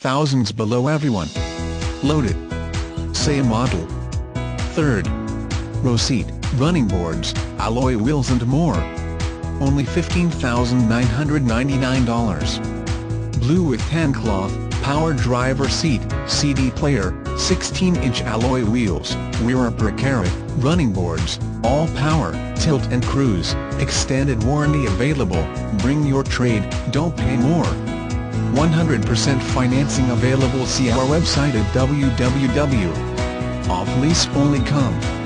Thousands below everyone. Loaded. Same model. Third row seat, running boards, alloy wheels and more. Only $15,999. Blue with tan cloth, power driver seat, CD player, 16-inch alloy wheels, rear upper-carry, running boards, all power, tilt and cruise, extended warranty available. Bring your trade, don't pay more. 100% financing available. See our website at www.offleaseonly.com.